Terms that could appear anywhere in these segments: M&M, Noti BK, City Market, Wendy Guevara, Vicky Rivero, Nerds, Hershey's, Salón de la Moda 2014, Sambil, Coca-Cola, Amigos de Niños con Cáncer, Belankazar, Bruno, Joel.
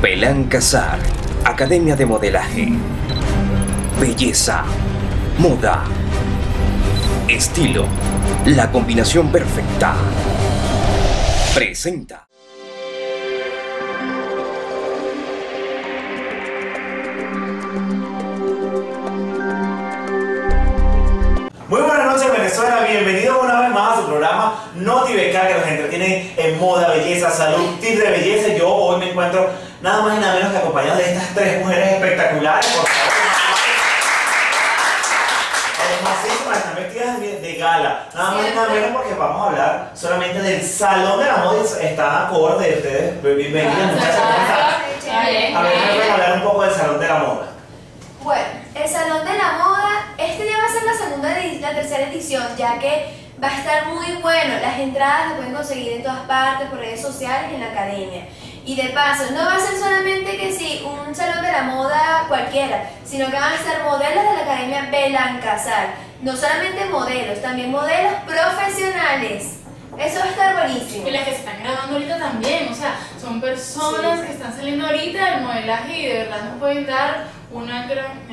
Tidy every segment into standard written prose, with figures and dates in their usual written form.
Belankazar, Academia de Modelaje. Belleza, moda, estilo, la combinación perfecta. Presenta. Muy buenas noches, Venezuela, bienvenidos una vez más a su programa Noti BK, que nos entretiene en moda, belleza, salud, tips de belleza. Yo hoy me encuentro nada más y nada menos que acompañado de estas tres mujeres espectaculares, por favor. Además, están vestidas de gala, nada más y nada menos, porque vamos a hablar solamente del Salón de la Moda. Está acorde de ustedes, bienvenidas muchachas, ¿cómo están? A ver, vamos a hablar un poco del Salón de la Moda. Bueno, el Salón de la Moda, este ya va a ser la tercera edición, ya que va a estar muy bueno. Las entradas las pueden conseguir en todas partes, por redes sociales, en la academia. Y de paso, no va a ser solamente que sí, un salón de la moda cualquiera, sino que van a estar modelos de la Academia Belankazar. No solamente modelos, también modelos profesionales. Eso va a estar buenísimo. Y las que se están graduando ahorita también, o sea, son personas que están saliendo ahorita del modelaje y de verdad nos pueden dar una gran...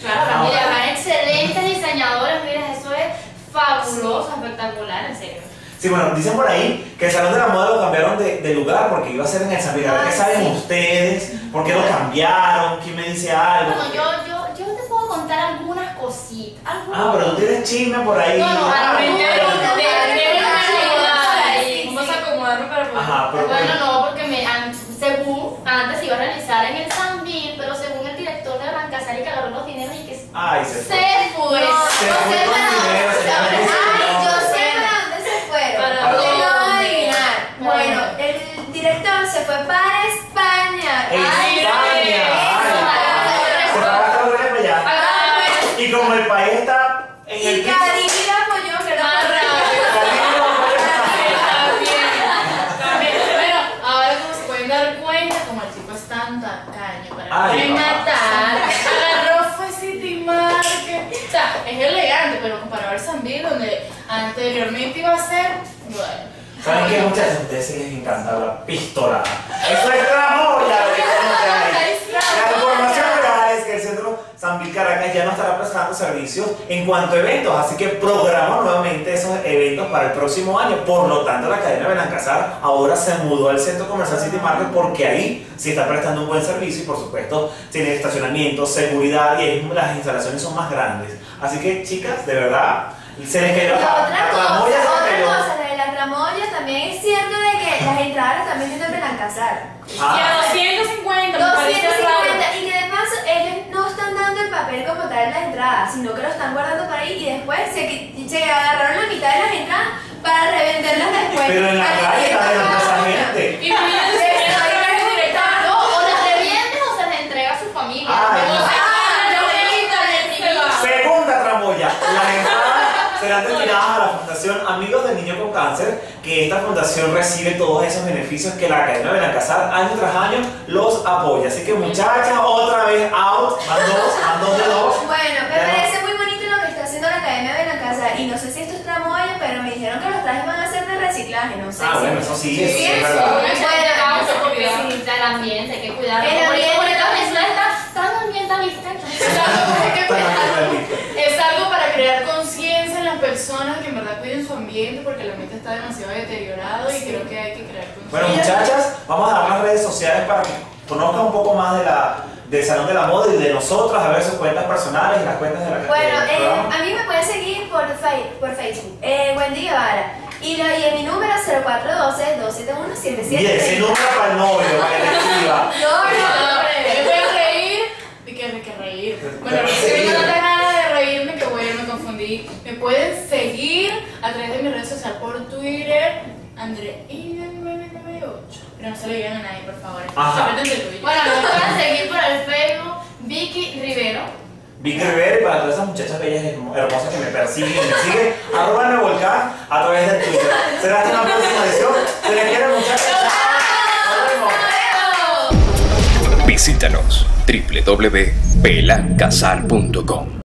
Claro, mira, van excelentes diseñadoras, mira, eso es fabuloso, espectacular, en serio. Sí, bueno, dicen por ahí que el Salón de la Moda lo cambiaron de lugar porque iba a ser en el Sambil. ¿Qué saben ustedes? ¿Por qué lo cambiaron? ¿Quién me dice algo? Bueno, yo te puedo contar algunas cositas. Ah, pero tú tienes chisme por ahí. No, no, vamos a acomodarlo para poder. Ajá, pero bueno, no, porque según antes iba a realizar en el Sambil, pero según el director de Belankazar y que agarró los dineros y que ay, se fue. Es elegante, pero comparado al Sambil, donde anteriormente iba a ser, bueno. ¿Saben qué, muchachos? A ustedes sí les encanta la pistola. ¡Eso es amor! La información real es que el Centro Sambil Caracas ya no estará prestando servicios en cuanto a eventos, así que programamos nuevamente esos eventos para el próximo año. Por lo tanto, la cadena Belankazar ahora se mudó al centro comercial City Market porque ahí sí está prestando un buen servicio y, por supuesto, tiene estacionamiento, seguridad y ahí las instalaciones son más grandes. Así que, chicas, de verdad, se les quedó la tramoya. Otra cosa, de la tramoya también es cierto de que las entradas también se deben alcanzar. Ah. Y a 250, me parece raro. Y que además ellos no están dando el papel como tal en las entradas, sino que lo están guardando para ahí y después se agarraron la mitad de las entradas para revenderlas después. Pero en la calle está dejando esa gente. Y serán terminadas a la Fundación Amigos de Niños con Cáncer, que esta fundación recibe todos esos beneficios que la Academia Belankazar año tras año los apoya. Así que, muchachas, otra vez out, van dos de dos. Bueno, me parece muy bonito lo que está haciendo la Academia Belankazar y no sé si esto es tramoya, pero me dijeron que los trajes van a ser de reciclaje, no sé. Ah, bueno, eso sí, eso sí es verdad. El ambiente, hay que cuidarlo. El ambiente, porque la Venezuela está tan ambientalista. Es algo para crear conciencia en las personas que en verdad cuiden su ambiente porque el ambiente está demasiado deteriorado y creo que hay que crear conciencia. Bueno, muchachas, vamos a dar las redes sociales para que conozcan un poco más del Salón de la Moda y de nosotras, a ver sus cuentas personales y las cuentas de la gente. Bueno, a mí me pueden seguir por Facebook, Wendy Guevara. Y en mi número es 0412-271-77. Y ese número para el novio, para que le escriba. No, voy a reír. ¿De qué reír? Bueno, si no tengo ganas de reírme, que bueno, me confundí. Me pueden seguir a través de mis redes sociales por Twitter, Andreina998. Pero no se lo digan a nadie, por favor. Ajá. Bueno, me pueden seguir por el Facebook, Vicky Rivero. Vicky Rivero y para todas esas muchachas bellas y hermosas que me persiguen y me siguen, arrobanme volcán a través del Twitter. Será hasta una próxima edición. Se les quiere, muchachas. Visítanos www.belankazar.com.